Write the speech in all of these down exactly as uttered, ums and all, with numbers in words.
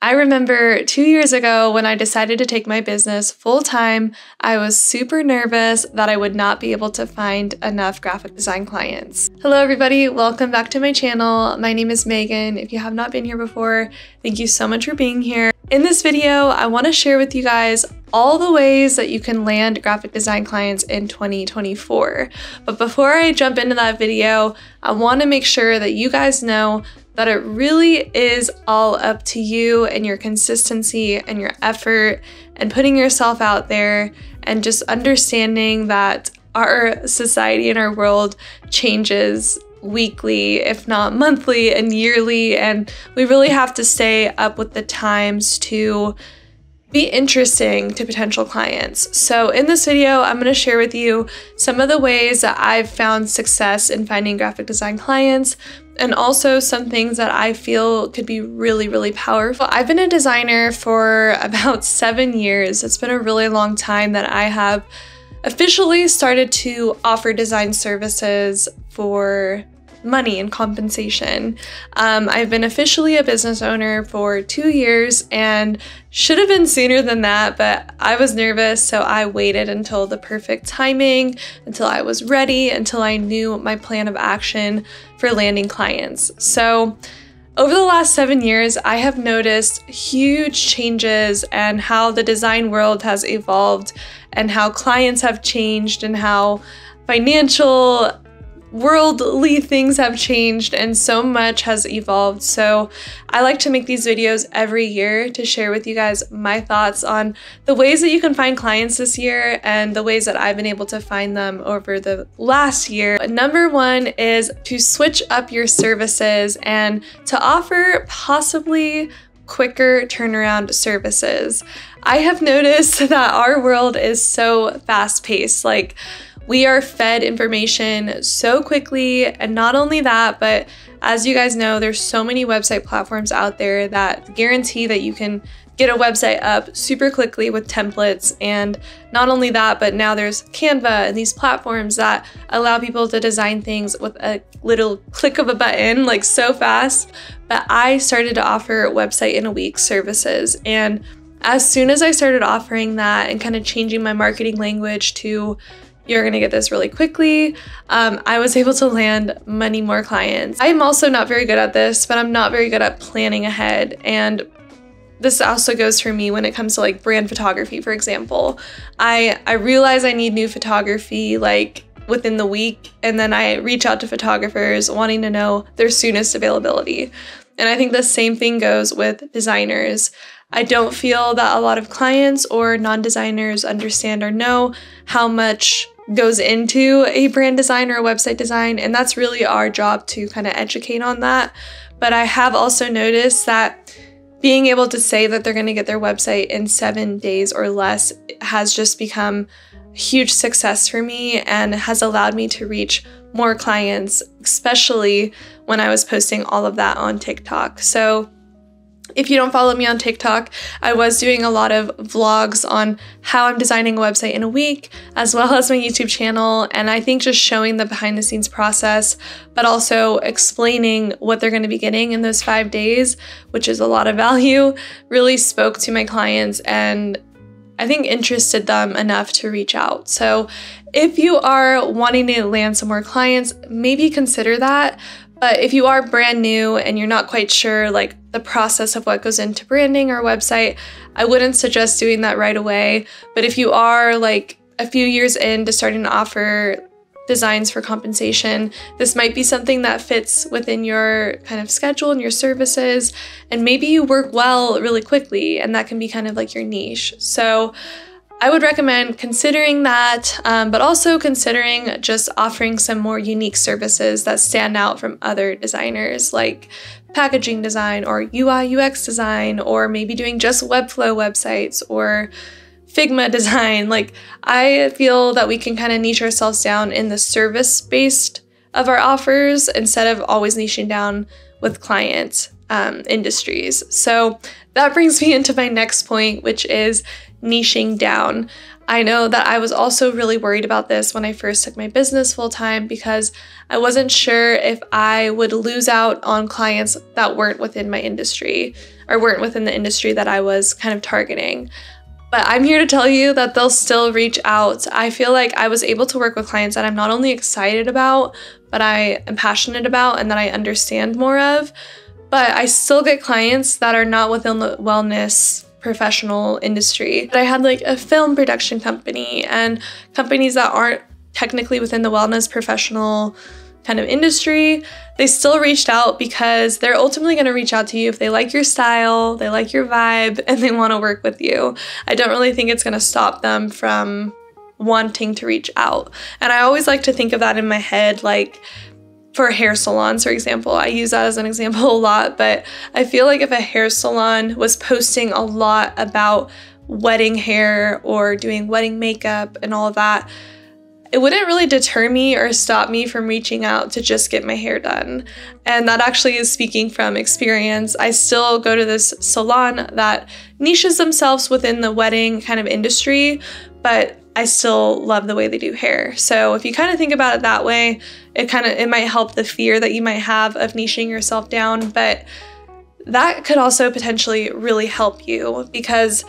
I remember two years ago when I decided to take my business full-time, I was super nervous that I would not be able to find enough graphic design clients. Hello everybody, welcome back to my channel. My name is Megan. If you have not been here before, thank you so much for being here. In this video, I want to share with you guys all the ways that you can land graphic design clients in twenty twenty-four. But before I jump into that video, I want to make sure that you guys know that it really is all up to you and your consistency and your effort and putting yourself out there and just understanding that our society and our world changes weekly, if not monthly and yearly, and we really have to stay up with the times to be interesting to potential clients. So in this video, I'm gonna share with you some of the ways that I've found success in finding graphic design clients, and also some things that I feel could be really, really powerful. I've been a designer for about seven years. It's been a really long time that I have officially started to offer design services for money and compensation. Um, I've been officially a business owner for two years and should have been sooner than that, but I was nervous, so I waited until the perfect timing, until I was ready, until I knew my plan of action for landing clients. So over the last seven years, I have noticed huge changes and how the design world has evolved and how clients have changed and how financial worldly things have changed, and so much has evolved. So I like to make these videos every year to share with you guys my thoughts on the ways that you can find clients this year and the ways that I've been able to find them over the last year. Number one is to switch up your services and to offer possibly quicker turnaround services. I have noticed that our world is so fast-paced. Like, we are fed information so quickly, and not only that, but as you guys know, there's so many website platforms out there that guarantee that you can get a website up super quickly with templates. And not only that, but now there's Canva and these platforms that allow people to design things with a little click of a button, like so fast. But I started to offer website in a week services. And as soon as I started offering that and kind of changing my marketing language to, you're gonna get this really quickly, Um, I was able to land many more clients. I'm also not very good at this, but I'm not very good at planning ahead. And this also goes for me when it comes to like brand photography, for example. I, I realize I need new photography like within the week, and then I reach out to photographers wanting to know their soonest availability. And I think the same thing goes with designers. I don't feel that a lot of clients or non-designers understand or know how much goes into a brand design or a website design, and that's really our job to kind of educate on that. But I have also noticed that being able to say that they're going to get their website in seven days or less has just become a huge success for me and has allowed me to reach more clients, especially when I was posting all of that on TikTok. So if you don't follow me on TikTok, I was doing a lot of vlogs on how I'm designing a website in a week, as well as my YouTube channel. And I think just showing the behind the scenes process, but also explaining what they're going to be getting in those five days, which is a lot of value, really spoke to my clients and I think interested them enough to reach out. So if you are wanting to land some more clients, maybe consider that. But if you are brand new and you're not quite sure like the process of what goes into branding or website, I wouldn't suggest doing that right away. But if you are like a few years into starting to offer designs for compensation, this might be something that fits within your kind of schedule and your services, and maybe you work well really quickly and that can be kind of like your niche. So I would recommend considering that, um, but also considering just offering some more unique services that stand out from other designers, like packaging design or U I U X design, or maybe doing just Webflow websites or Figma design. Like, I feel that we can kind of niche ourselves down in the service-based of our offers instead of always niching down with client um, industries. So that brings me into my next point, which is niching down. I know that I was also really worried about this when I first took my business full-time because I wasn't sure if I would lose out on clients that weren't within my industry. or weren't within the industry that I was kind of targeting. But I'm here to tell you that they'll still reach out. I feel like I was able to work with clients that I'm not only excited about, but I am passionate about and that I understand more of. But I still get clients that are not within the wellness professional industry. But I had like a film production company and companies that aren't technically within the wellness professional kind of industry. They still reached out because they're ultimately going to reach out to you if they like your style, they like your vibe, and they want to work with you. I don't really think it's going to stop them from wanting to reach out. And I always like to think of that in my head, like for hair salons, for example. I use that as an example a lot, but I feel like if a hair salon was posting a lot about wedding hair or doing wedding makeup and all of that, it wouldn't really deter me or stop me from reaching out to just get my hair done. And that actually is speaking from experience. I still go to this salon that niches themselves within the wedding kind of industry, but I still love the way they do hair. So if you kind of think about it that way, it kind of, it might help the fear that you might have of niching yourself down, but that could also potentially really help you, because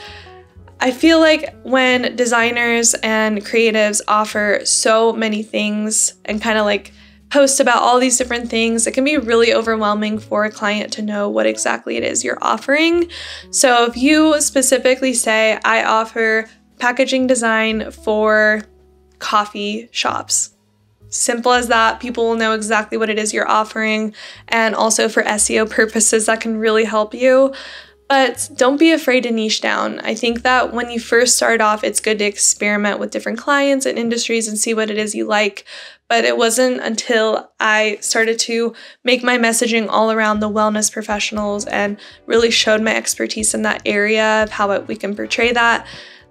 I feel like when designers and creatives offer so many things and kind of like post about all these different things, it can be really overwhelming for a client to know what exactly it is you're offering. So if you specifically say, I offer packaging design for coffee shops, simple as that, people will know exactly what it is you're offering. And also for S E O purposes, that can really help you. But don't be afraid to niche down. I think that when you first start off, it's good to experiment with different clients and industries and see what it is you like. But it wasn't until I started to make my messaging all around the wellness professionals and really showed my expertise in that area of how we can portray that,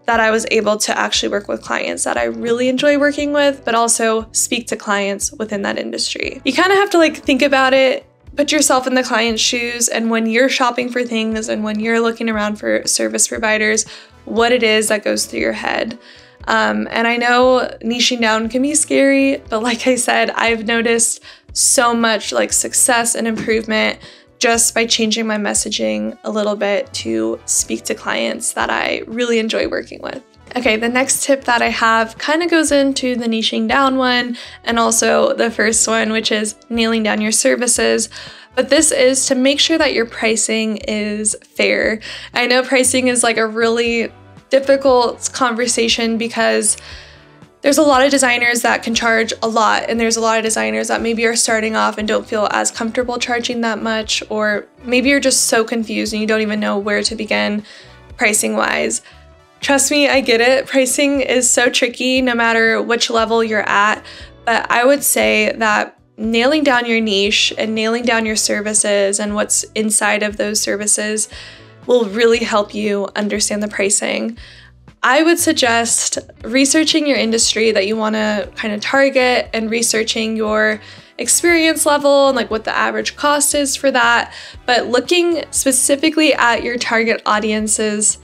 that I was able to actually work with clients that I really enjoy working with, but also speak to clients within that industry. You kind of have to like think about it. Put yourself in the client's shoes, and when you're shopping for things and when you're looking around for service providers, what it is that goes through your head. Um, and I know niching down can be scary, but like I said, I've noticed so much like success and improvement just by changing my messaging a little bit to speak to clients that I really enjoy working with. Okay, the next tip that I have kind of goes into the niching down one and also the first one, which is nailing down your services. But this is to make sure that your pricing is fair. I know pricing is like a really difficult conversation because there's a lot of designers that can charge a lot, and there's a lot of designers that maybe are starting off and don't feel as comfortable charging that much, or maybe you're just so confused and you don't even know where to begin pricing-wise. Trust me, I get it. Pricing is so tricky no matter which level you're at, but I would say that nailing down your niche and nailing down your services and what's inside of those services will really help you understand the pricing. I would suggest researching your industry that you want to kind of target and researching your experience level and like what the average cost is for that, but looking specifically at your target audience's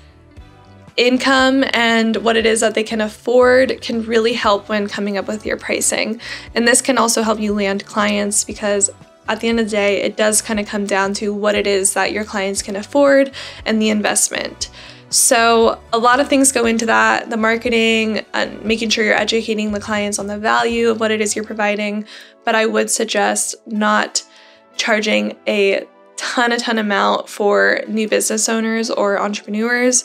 income and what it is that they can afford can really help when coming up with your pricing. And this can also help you land clients, because at the end of the day, it does kind of come down to what it is that your clients can afford and the investment. So a lot of things go into that, the marketing and making sure you're educating the clients on the value of what it is you're providing. But I would suggest not charging a ton, a ton amount for new business owners or entrepreneurs.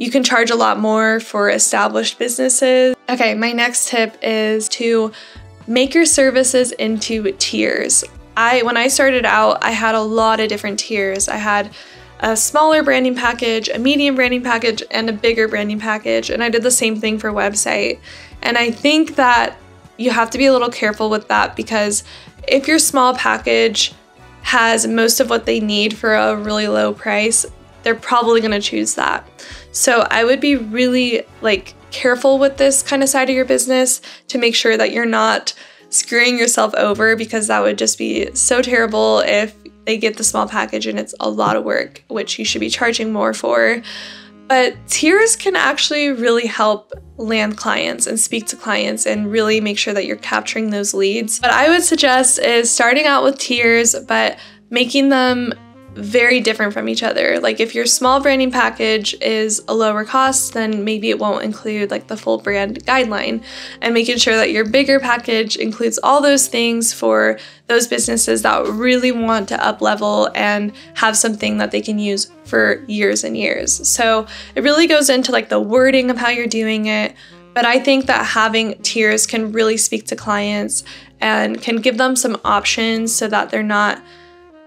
You can charge a lot more for established businesses. Okay, my next tip is to make your services into tiers. I, when I started out, I had a lot of different tiers. I had a smaller branding package, a medium branding package, and a bigger branding package. And I did the same thing for website. And I think that you have to be a little careful with that, because if your small package has most of what they need for a really low price, they're probably gonna choose that. So I would be really like careful with this kind of side of your business to make sure that you're not screwing yourself over, because that would just be so terrible if they get the small package and it's a lot of work, which you should be charging more for. But tiers can actually really help land clients and speak to clients and really make sure that you're capturing those leads. What I would suggest is starting out with tiers, but making them very different from each other. Like if your small branding package is a lower cost, then maybe it won't include like the full brand guideline, and making sure that your bigger package includes all those things for those businesses that really want to up level and have something that they can use for years and years. So it really goes into like the wording of how you're doing it. But I think that having tiers can really speak to clients and can give them some options so that they're not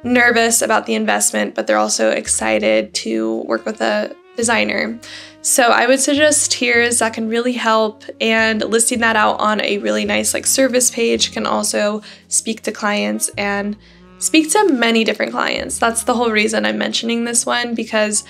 nervous about the investment, but they're also excited to work with a designer. So I would suggest tiers that can really help, and listing that out on a really nice like service page can also speak to clients and speak to many different clients. That's the whole reason I'm mentioning this one, because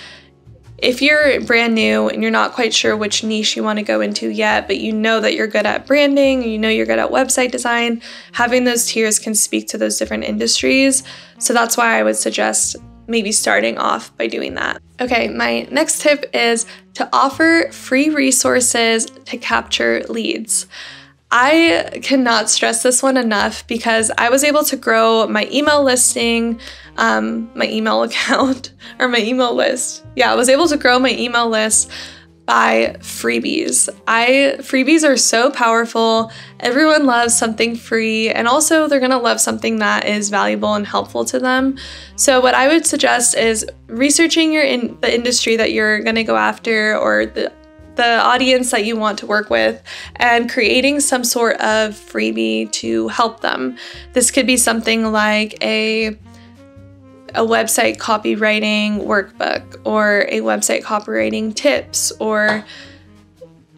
if you're brand new and you're not quite sure which niche you want to go into yet, but you know that you're good at branding, you know you're good at website design, having those tiers can speak to those different industries. So that's why I would suggest maybe starting off by doing that. Okay, my next tip is to offer free resources to capture leads. I cannot stress this one enough because I was able to grow my email listing, um, my email account, or my email list. Yeah, I was able to grow my email list by freebies. I freebies are so powerful. Everyone loves something free, and also they're gonna love something that is valuable and helpful to them. So what I would suggest is researching your in, the industry that you're gonna go after, or the the audience that you want to work with, and creating some sort of freebie to help them. This could be something like a, a website copywriting workbook, or a website copywriting tips, or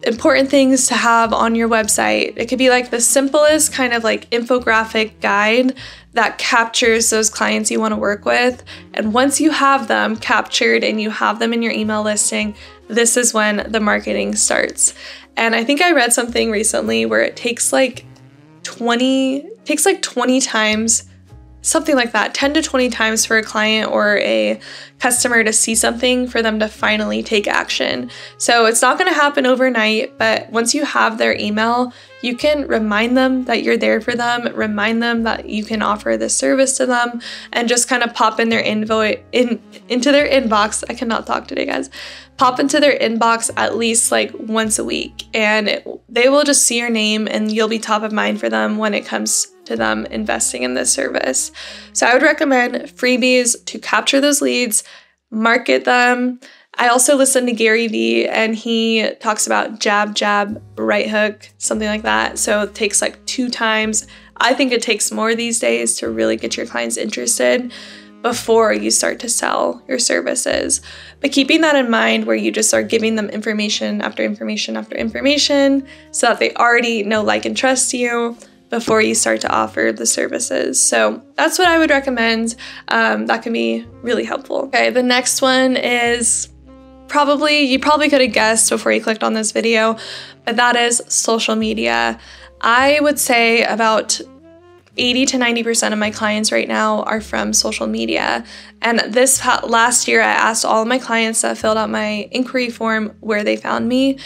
important things to have on your website. It could be like the simplest kind of like infographic guide that captures those clients you want to work with. And once you have them captured and you have them in your email listing, this is when the marketing starts. And I think I read something recently where it takes like twenty, takes like twenty times, something like that, ten to twenty times for a client or a customer to see something for them to finally take action. So it's not gonna happen overnight, but once you have their email, you can remind them that you're there for them, remind them that you can offer this service to them, and just kind of pop in their invoice in into their inbox. I cannot talk today, guys. Pop into their inbox at least like once a week, and it, they will just see your name and you'll be top of mind for them when it comes to them investing in this service. So I would recommend freebies to capture those leads, market them. I also listen to Gary Vee, and he talks about jab, jab, right hook, something like that. So it takes like two times. I think it takes more these days to really get your clients interested before you start to sell your services. But keeping that in mind, where you just are giving them information after information after information so that they already know, like, and trust you before you start to offer the services. So that's what I would recommend. Um, that can be really helpful. Okay, the next one is probably, you probably could have guessed before you clicked on this video, but that is social media. I would say about eighty to ninety percent of my clients right now are from social media. And this last year, I asked all of my clients that filled out my inquiry form where they found me,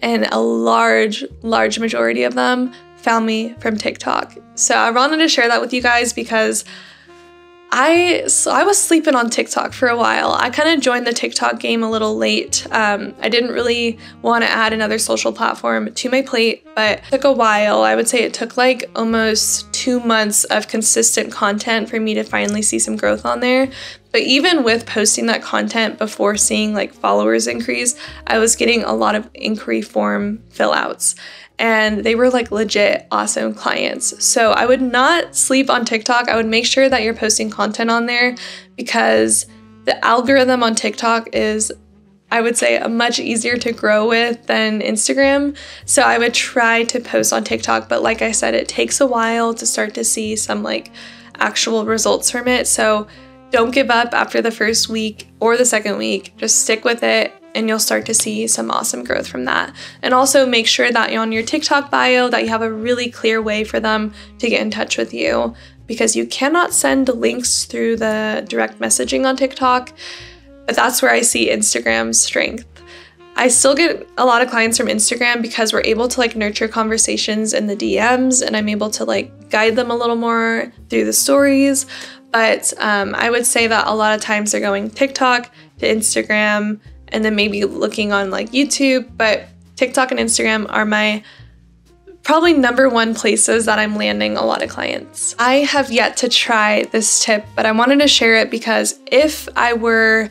and a large, large majority of them found me from TikTok. So I wanted to share that with you guys because I, so I was sleeping on TikTok for a while. I kind of joined the TikTok game a little late. Um, I didn't really want to add another social platform to my plate, but it took a while. I would say it took like almost two months of consistent content for me to finally see some growth on there. But even with posting that content before seeing like followers increase, I was getting a lot of inquiry form fill outs. And they were like legit awesome clients. So I would not sleep on TikTok. I would make sure that you're posting content on there, because the algorithm on TikTok is, I would say, much easier to grow with than Instagram. So I would try to post on TikTok. But like I said, it takes a while to start to see some like actual results from it. So don't give up after the first week or the second week. Just stick with it, and you'll start to see some awesome growth from that. And also make sure that on your TikTok bio that you have a really clear way for them to get in touch with you, because you cannot send links through the direct messaging on TikTok, but that's where I see Instagram's strength. I still get a lot of clients from Instagram because we're able to like nurture conversations in the D Ms, and I'm able to like guide them a little more through the stories. But um, I would say that a lot of times they're going TikTok to Instagram and then maybe looking on like YouTube. But TikTok and Instagram are my probably number one places that I'm landing a lot of clients. I have yet to try this tip, but I wanted to share it because if I were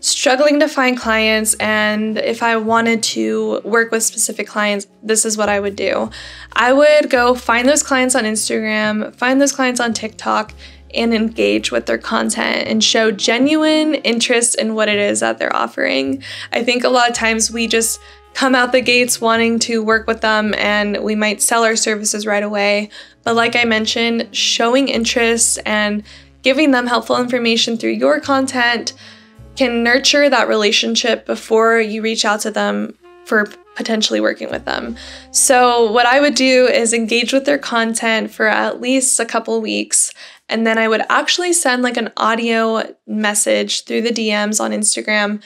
struggling to find clients and if I wanted to work with specific clients, this is what I would do. I would go find those clients on Instagram, find those clients on TikTok, and engage with their content and show genuine interest in what it is that they're offering. I think a lot of times we just come out the gates wanting to work with them and we might sell our services right away. But like I mentioned, showing interest and giving them helpful information through your content can nurture that relationship before you reach out to them for potentially working with them. So what I would do is engage with their content for at least a couple weeks, and then I would actually send like an audio message through the D Ms on Instagram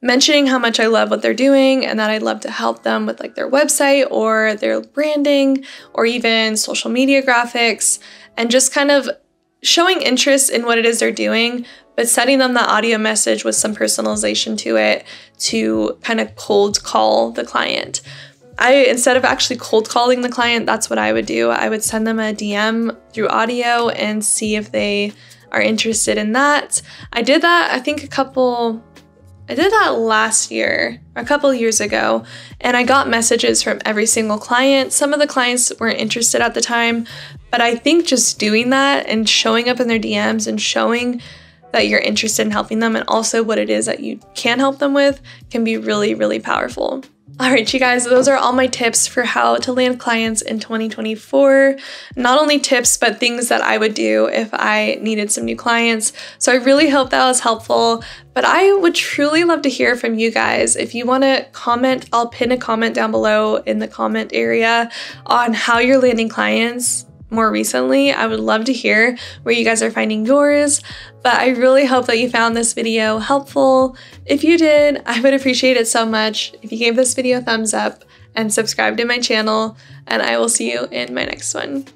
mentioning how much I love what they're doing and that I'd love to help them with like their website or their branding or even social media graphics, and just kind of showing interest in what it is they're doing, but sending them that audio message with some personalization to it to kind of cold call the client. I, instead of actually cold calling the client, that's what I would do. I would send them a D M through audio and see if they are interested in that. I did that, I think a couple, I did that last year, a couple years ago, and I got messages from every single client. Some of the clients weren't interested at the time, but I think just doing that and showing up in their D Ms and showing that you're interested in helping them and also what it is that you can help them with can be really, really powerful. All right, you guys, those are all my tips for how to land clients in twenty twenty-four. Not only tips, but things that I would do if I needed some new clients. So I really hope that was helpful, but I would truly love to hear from you guys. If you want to comment, I'll pin a comment down below in the comment area on how you're landing clients more recently. I would love to hear where you guys are finding yours, but I really hope that you found this video helpful. If you did, I would appreciate it so much if you gave this video a thumbs up and subscribe to my channel, and I will see you in my next one.